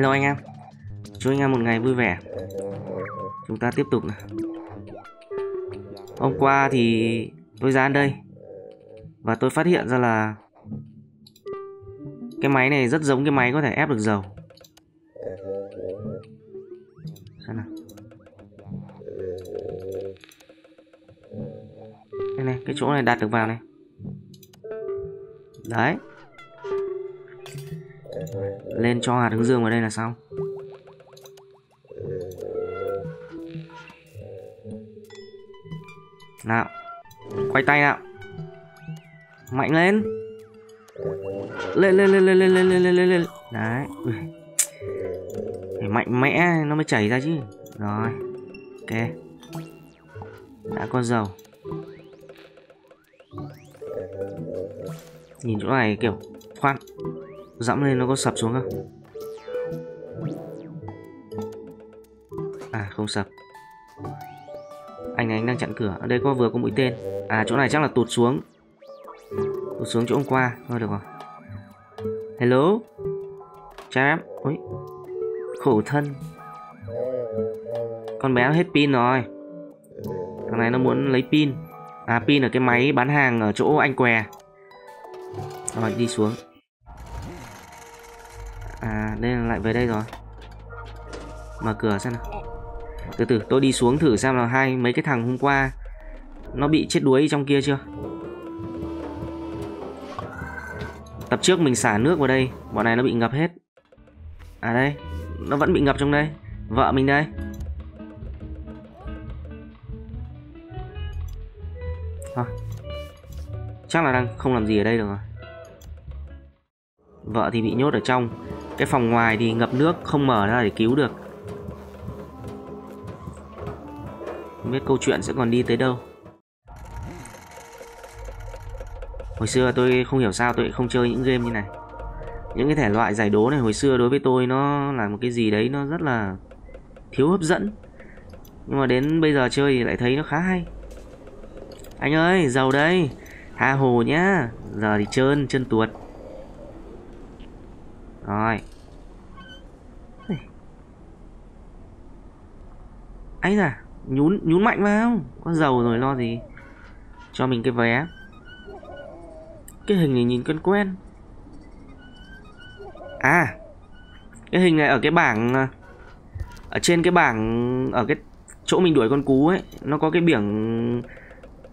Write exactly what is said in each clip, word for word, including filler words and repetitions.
Hello anh em, chúc anh em một ngày vui vẻ. Chúng ta tiếp tục nào. Hôm qua thì tôi ra đây và tôi phát hiện ra là cái máy này rất giống cái máy có thể ép được dầu. Sao nào? Đây này, cái chỗ này đặt được vào này. Đấy, lên cho hạt hướng dương vào đây là xong. Nào, quay tay nào. Mạnh lên. Lên lên lên lên lên lên lên lên lên. Đấy. Phải mạnh mẽ nó mới chảy ra chứ. Rồi. Ok. Đã có dầu. Nhìn chỗ này kiểu khoan, dẫm lên nó có sập xuống không? À không sập. Anh này anh đang chặn cửa. Ở đây có vừa có mũi tên. À chỗ này chắc là tụt xuống. Tụt xuống chỗ hôm qua. Thôi được rồi. Hello. Chào em. Ôi. Khổ thân. Con bé hết pin rồi. Thằng này nó muốn lấy pin. À pin ở cái máy bán hàng ở chỗ anh què. Rồi đi xuống. À đây là lại về đây rồi. Mở cửa xem nào. Từ từ tôi đi xuống thử xem là hai mấy cái thằng hôm qua nó bị chết đuối trong kia chưa. Tập trước mình xả nước vào đây, bọn này nó bị ngập hết. À đây, nó vẫn bị ngập trong đây. Vợ mình đây. Thôi chắc là đang không làm gì ở đây được rồi. Vợ thì bị nhốt ở trong. Cái phòng ngoài thì ngập nước, không mở ra để cứu được. Không biết câu chuyện sẽ còn đi tới đâu. Hồi xưa tôi không hiểu sao tôi không chơi những game như này. Những cái thể loại giải đố này hồi xưa đối với tôi nó là một cái gì đấy nó rất là thiếu hấp dẫn. Nhưng mà đến bây giờ chơi thì lại thấy nó khá hay. Anh ơi, giàu đây. Tha hồ nhá. Giờ thì trơn, chân tuột. Rồi. Ấy à, nhún nhún mạnh vào. Có dầu rồi lo gì. Cho mình cái vé. Cái hình này nhìn quen quen. À, cái hình này ở cái bảng, ở trên cái bảng, ở cái chỗ mình đuổi con cú ấy, nó có cái biển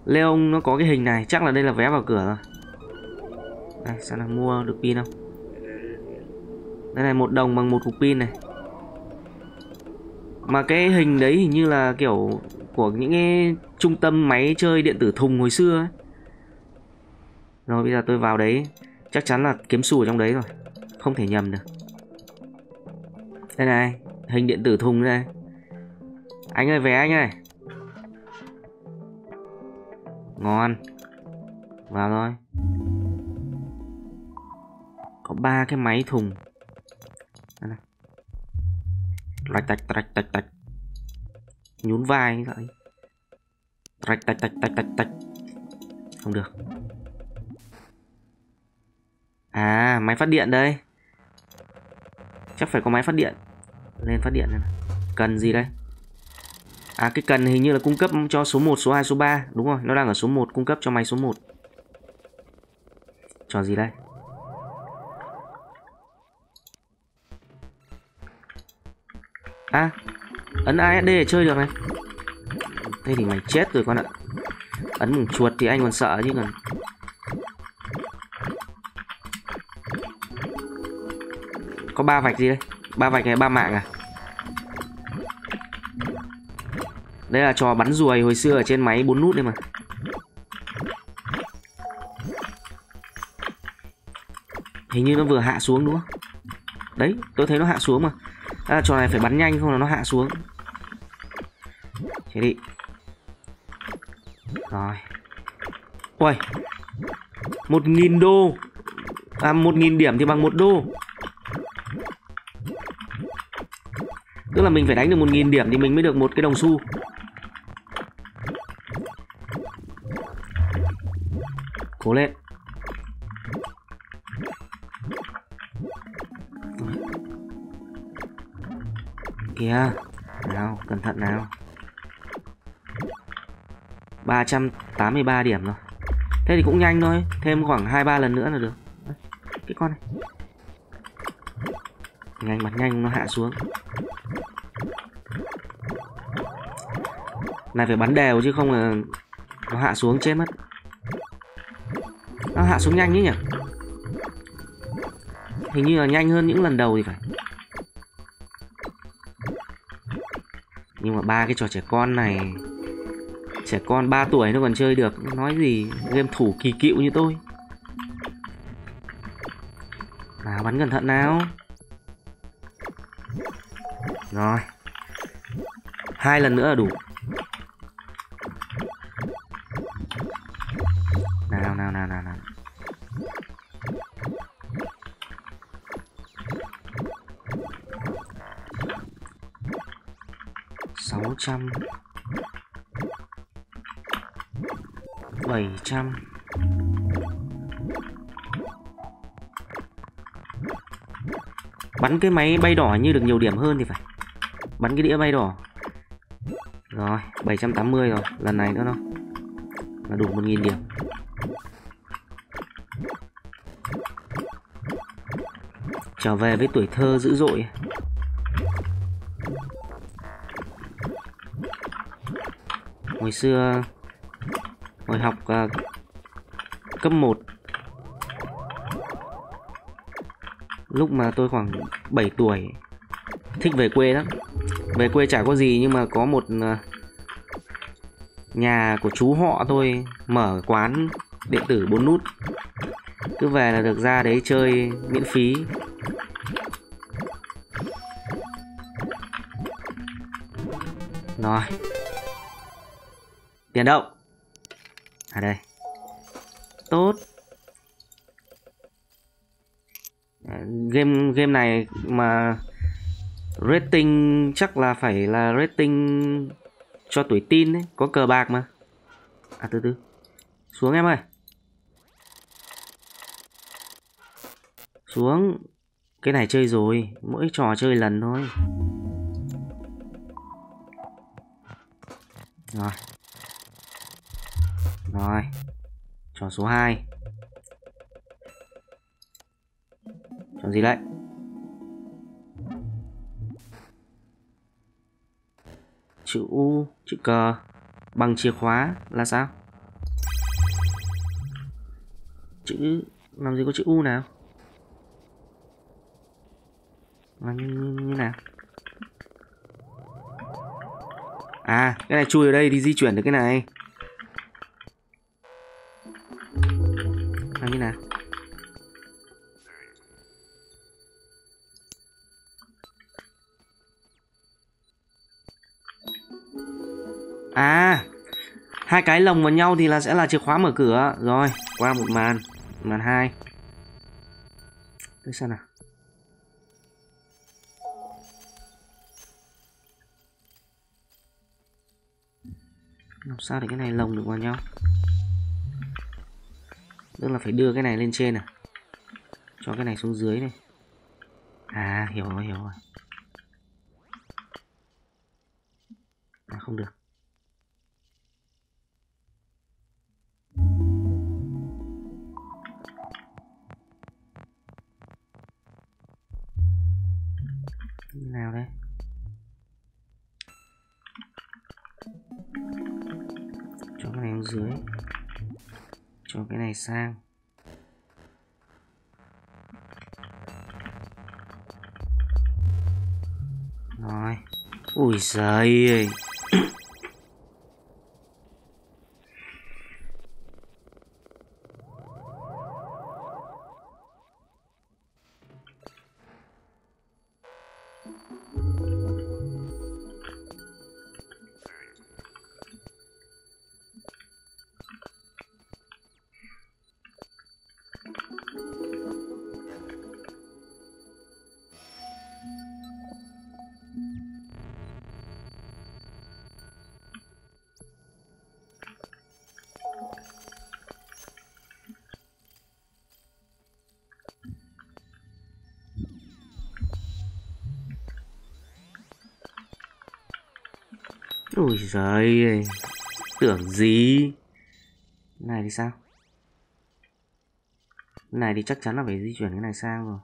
Leon, nó có cái hình này. Chắc là đây là vé vào cửa rồi. Đây, sao là mua được pin không? Đây này, một đồng bằng một cục pin này. Mà cái hình đấy hình như là kiểu của những cái trung tâm máy chơi điện tử thùng hồi xưa ấy. Rồi bây giờ tôi vào đấy. Chắc chắn là kiếm xù ở trong đấy rồi. Không thể nhầm được. Đây này, hình điện tử thùng đây. Anh ơi vé anh ơi. Ngon. Vào thôi. Có ba cái máy thùng. Rạch tạch tạch tạch tạch. Nhún vai vậy. Rạch tạch tạch tạch tạch tạch. Không được. À máy phát điện đây. Chắc phải có máy phát điện. Lên phát điện này. Cần gì đây? À cái cần hình như là cung cấp cho số một, số hai, số ba. Đúng rồi, nó đang ở số một, cung cấp cho máy số một. Trò gì đây? À, ấn a ét đê để chơi được này. Thế thì mày chết rồi con ạ. Ấn mùng chuột thì anh còn sợ chứ còn. Có ba vạch gì đây? Ba vạch này, ba mạng à? Đây là trò bắn ruồi hồi xưa ở trên máy bốn nút đây mà. Hình như nó vừa hạ xuống đúng không? Đấy, tôi thấy nó hạ xuống mà. À, trò này phải bắn nhanh không là nó hạ xuống. Thế đi. Rồi. Ui, một nghìn đô. À một nghìn điểm thì bằng một đô. Tức là mình phải đánh được một nghìn điểm thì mình mới được một cái đồng xu. Cố lên. kìa. Nào, cẩn thận nào. Ba trăm tám mươi ba điểm rồi. Thế thì cũng nhanh thôi, thêm khoảng hai ba lần nữa là được. Cái con này nhanh bật nhanh nó hạ xuống. Này phải bắn đều chứ không là nó hạ xuống chết mất. Nó hạ xuống nhanh chứ nhỉ. Hình như là nhanh hơn những lần đầu thì phải. Nhưng mà ba cái trò trẻ con này, trẻ con ba tuổi nó còn chơi được, nói gì game thủ kỳ cựu như tôi. Nào bắn cẩn thận nào. Rồi, hai lần nữa là đủ. Nào nào nào nào nào. Sáu trăm, bảy trăm, bắn cái máy bay đỏ như được nhiều điểm hơn thì phải. Bắn cái đĩa bay đỏ. Rồi, bảy trăm tám mươi rồi. Lần này nữa đâu, là đủ một nghìn điểm. Trở về với tuổi thơ dữ dội. Hồi xưa, hồi học uh, cấp một, lúc mà tôi khoảng bảy tuổi, thích về quê lắm. Về quê chả có gì, nhưng mà có một nhà của chú họ tôi mở quán điện tử bốn nút. Cứ về là được ra đấy chơi miễn phí. Rồi, tiền đâu? À đây. Tốt. Game game này mà rating chắc là phải là rating cho tuổi teen đấy, có cờ bạc mà. À từ từ. Xuống em ơi. Xuống. Cái này chơi rồi, mỗi trò chơi lần thôi. Rồi. Rồi. Trò số hai. Trò gì đấy? Chữ U, chữ cờ bằng chìa khóa là sao? Chữ làm gì có chữ U nào? Mà như, như nào? À, cái này chui ở đây thì di chuyển được cái này. Làm như nào? À, hai cái lồng vào nhau thì là sẽ là chìa khóa mở cửa. Rồi, qua một màn, màn hai. Thế sao nào? Làm sao để cái này lồng được vào nhau? Tức là phải đưa cái này lên trên à? Cho cái này xuống dưới này. À, hiểu rồi, hiểu rồi. À, không được. Nào đây. Cho cái này xuống dưới. Cho cái này sang. Rồi. Ui giời ơi. Ôi giời, tưởng gì. Này thì sao? Này thì chắc chắn là phải di chuyển cái này sang rồi.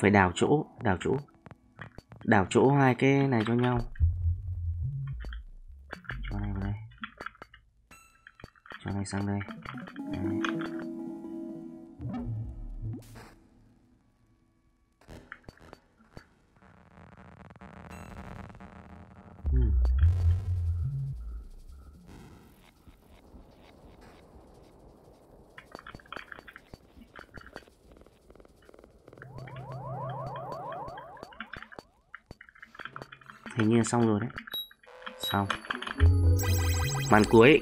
Phải đào chỗ, đào chỗ. Đảo chỗ hai cái này cho nhau. Cho này vào đây. Cho này sang đây. Đấy. Hmm. Hình như là xong rồi đấy. Xong. Màn cuối.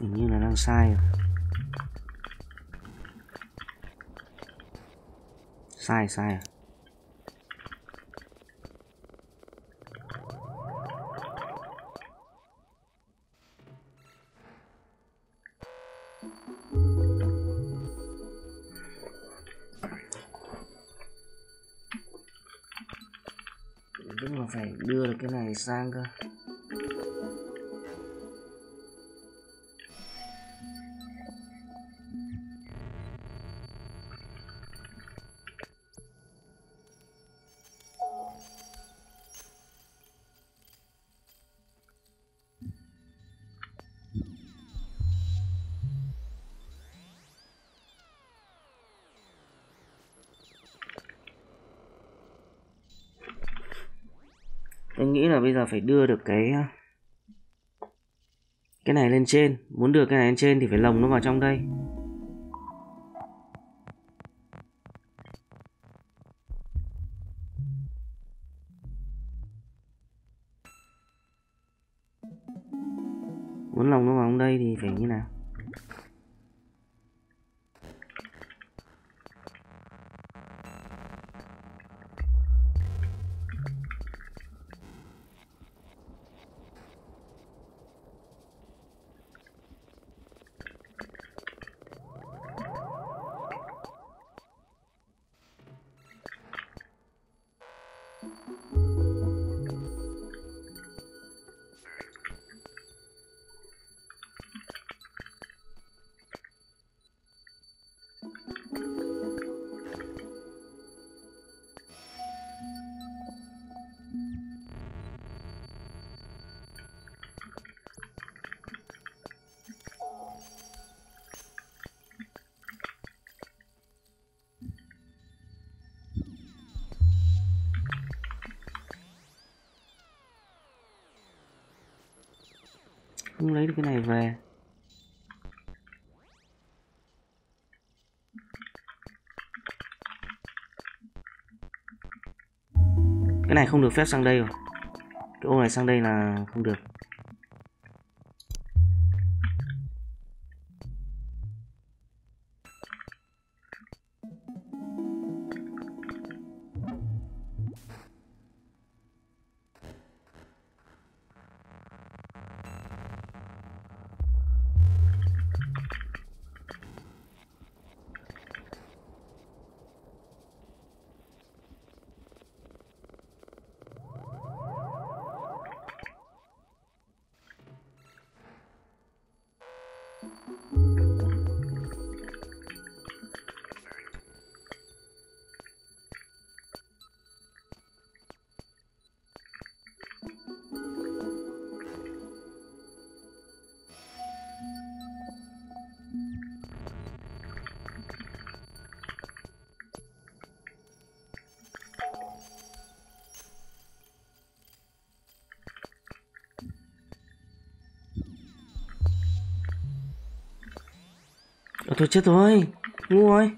Hình như là đang sai rồi. Sai sai rồi. Tức là phải đưa được cái này sang cơ. Tôi nghĩ là bây giờ phải đưa được cái cái này lên trên. Muốn đưa cái này lên trên thì phải lồng nó vào trong đây. Muốn lồng nó vào trong đây thì phải như nào? Không lấy được cái này về. Cái này không được phép sang đây rồi. Cái ô này sang đây là không được. Mà thôi chết rồi, ngu rồi.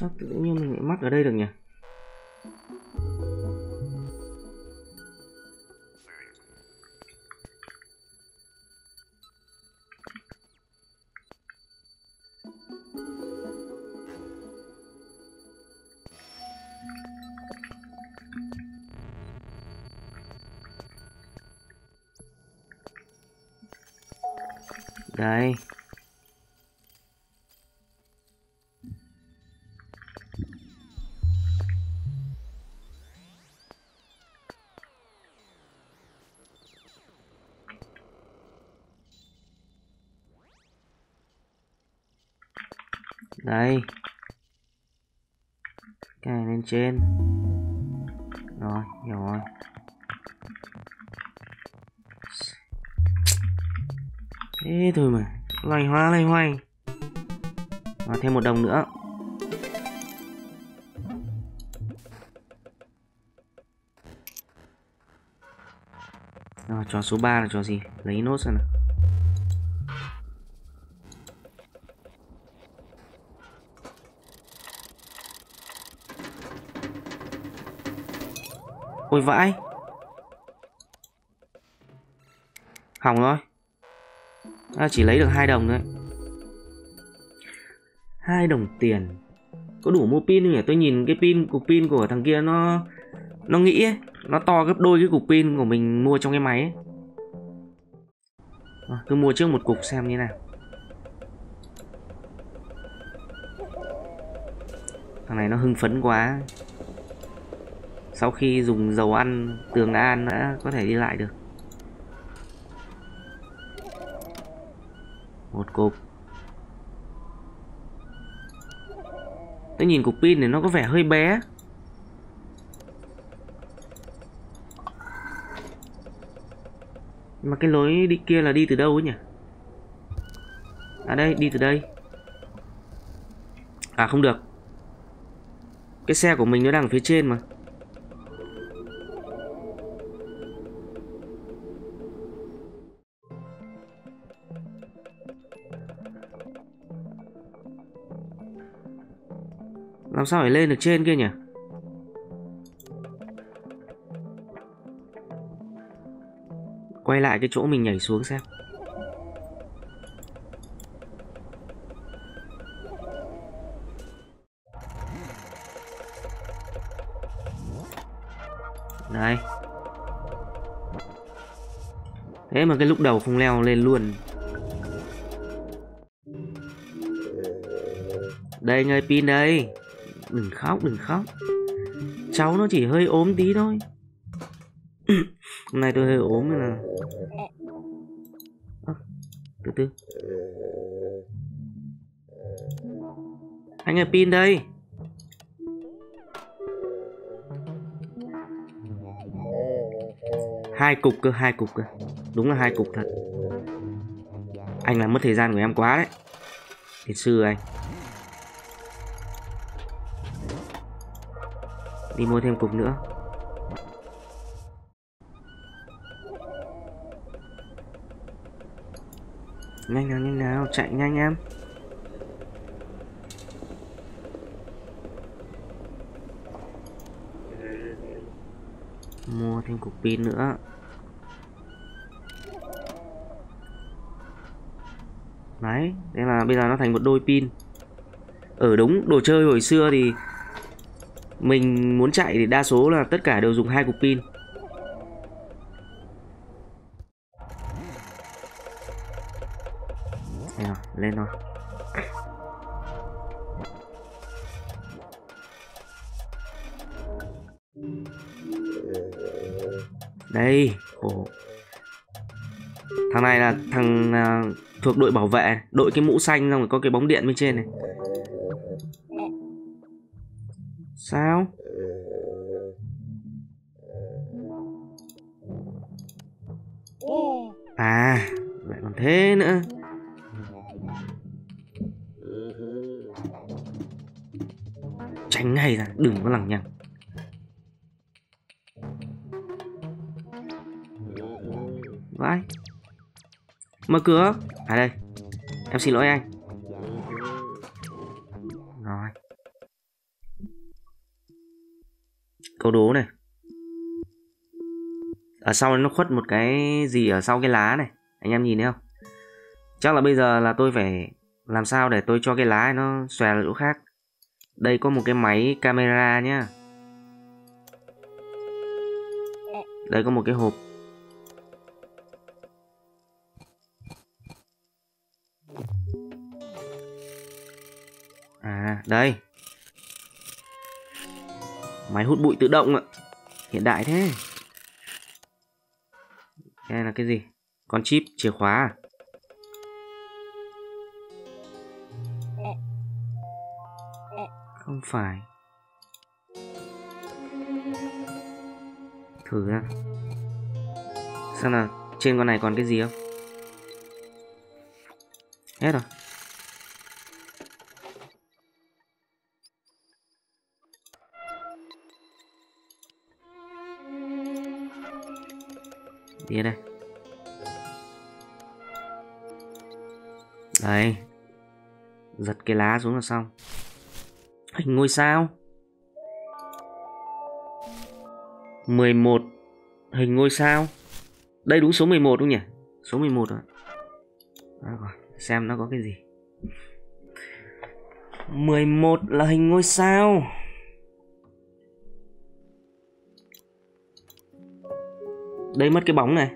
Sao tự nhiên mình lại mắc ở đây được nhỉ? Đây đây, cái này lên trên rồi, hiểu rồi. Thế thôi mà loay hoay loay hoay. Và thêm một đồng nữa. Rồi, trò số ba là trò gì, lấy nốt xem nào. Ôi vãi, hỏng rồi. À, chỉ lấy được hai đồng thôi, hai đồng tiền có đủ mua pin không nhỉ? Tôi nhìn cái pin, cục pin của thằng kia nó nó nghĩ ấy, nó to gấp đôi cái cục pin của mình mua trong cái máy ấy. À, cứ mua trước một cục xem như nào. Thằng này nó hưng phấn quá. Sau khi dùng dầu ăn, Tường An đã có thể đi lại được. Một cục. Tôi nhìn cục pin này nó có vẻ hơi bé. Mà cái lối đi kia là đi từ đâu ấy nhỉ? À đây, đi từ đây. À không được. Cái xe của mình nó đang ở phía trên mà. Làm sao phải lên được trên kia nhỉ? Quay lại cái chỗ mình nhảy xuống xem. Đây. Thế mà cái lúc đầu không leo lên luôn. Đây ngay pin đây. Đừng khóc, đừng khóc. Cháu nó chỉ hơi ốm tí thôi. Hôm nay tôi hơi ốm nên là... À, từ từ. Anh ơi, pin đây. Hai cục cơ, hai cục cơ. Đúng là hai cục thật. Anh làm mất thời gian của em quá đấy. Thiệt sư anh. Đi mua thêm cục nữa. Nhanh nào, nhanh nào, chạy nhanh em. Mua thêm cục pin nữa. Đấy, đây là bây giờ nó thành một đôi pin. Ở đúng, đồ chơi hồi xưa thì mình muốn chạy thì đa số là tất cả đều dùng hai cục pin. Nào, lên rồi. Đây, khổ. Thằng này là thằng uh, thuộc đội bảo vệ, đội cái mũ xanh xong rồi có cái bóng điện bên trên này. Sao? À, lại còn thế nữa. Tránh ngay ra, đừng có lằng nhằng. Vãi. Mở cửa. À đây. Em xin lỗi anh. Rồi. Câu đố này. Ở sau nó khuất một cái gì ở sau cái lá này. Anh em nhìn thấy không? Chắc là bây giờ là tôi phải làm sao để tôi cho cái lá này nó xòe lại chỗ khác. Đây có một cái máy camera nhá. Đây có một cái hộp. À đây. Máy hút bụi tự động ạ. Hiện đại thế. Đây là cái gì? Con chip chìa khóa à? Không phải. Thử ra. Xem nào, trên con này còn cái gì không? Hết rồi. Đi đây. Đây. Giật cái lá xuống là xong. Hình ngôi sao mười một. Hình ngôi sao. Đây đúng số mười một đúng nhỉ? Số mười một rồi. À, xem nó có cái gì. Mười một là hình ngôi sao. Đây mất cái bóng này.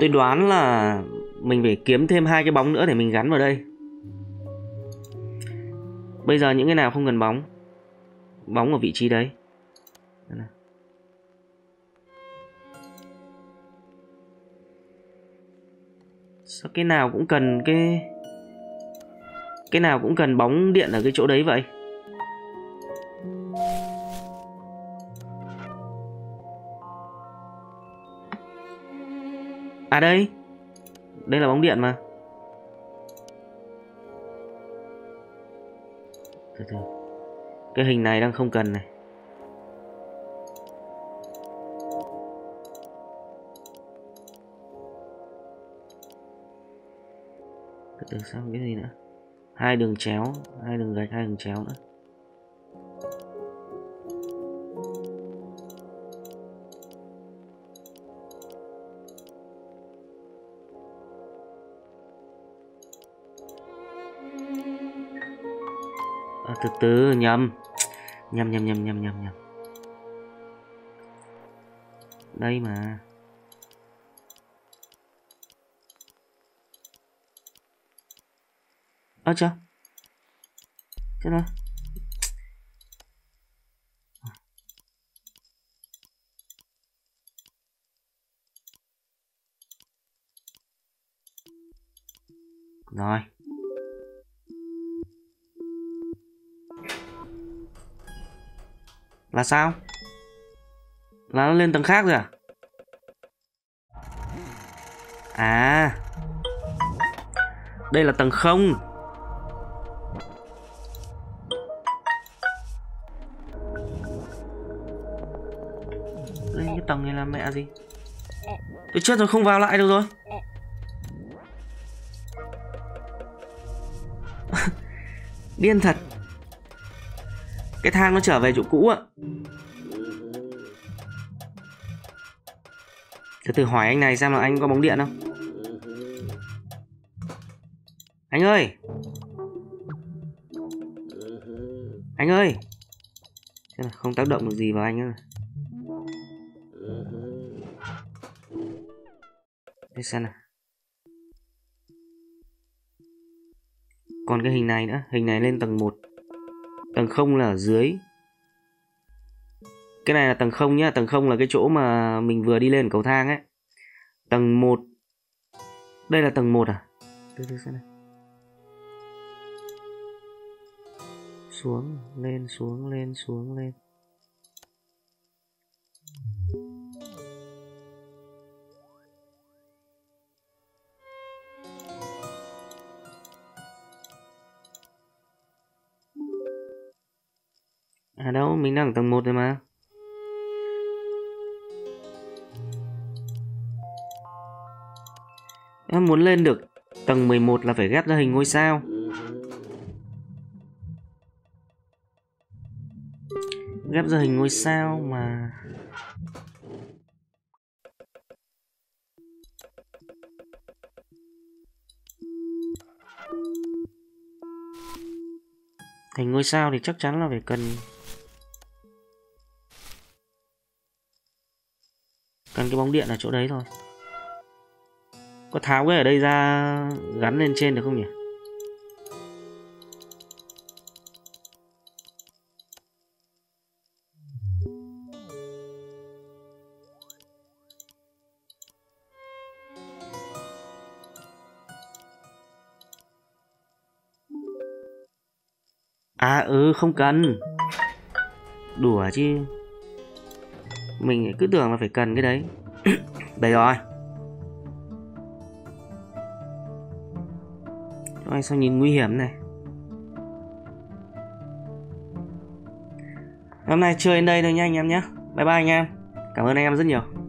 Tôi đoán là mình phải kiếm thêm hai cái bóng nữa để mình gắn vào đây. Bây giờ những cái nào không cần bóng, bóng ở vị trí đấy. Sao cái nào cũng cần cái cái nào cũng cần bóng điện ở cái chỗ đấy vậy? À đây. Đây là bóng điện mà. Từ từ. Cái hình này đang không cần này. Từ từ sang cái gì nữa. Hai đường chéo, hai đường gạch, hai đường chéo nữa. Từ từ nhầm. Nhầm nhầm nhầm nhầm nhầm nhầm. Đây mà. Ơ chưa. Chết rồi. Rồi. Là sao? Là nó lên tầng khác rồi à? À. Đây là tầng không. Lên cái tầng này là mẹ gì? Tôi chết rồi, không vào lại được rồi. Điên thật. Cái thang nó trở về chỗ cũ ạ. Từ từ hỏi anh này xem là anh có bóng điện không. Anh ơi. Anh ơi. Không tác động được gì vào anh nữa. Để xem nào. Còn cái hình này nữa. Hình này lên tầng một. Tầng không là ở dưới. Cái này là tầng không nhá. Tầng không là cái chỗ mà mình vừa đi lên cầu thang ấy. Tầng một. Đây là tầng một à? Từ từ xem này. Xuống, lên, xuống, lên, xuống, lên. À đâu, mình đang ở tầng một rồi mà. Em muốn lên được tầng mười một là phải ghép ra hình ngôi sao. Ghép ra hình ngôi sao mà. Hình ngôi sao thì chắc chắn là phải cần Cần cái bóng điện ở chỗ đấy thôi. Có tháo cái ở đây ra gắn lên trên được không nhỉ? À ừ, không cần. Đùa chứ. Mình cứ tưởng là phải cần cái đấy. Đấy rồi. Ôi, sao nhìn nguy hiểm này. Hôm nay chơi đến đây thôi nha anh em nhé. Bye bye anh em. Cảm ơn anh em rất nhiều.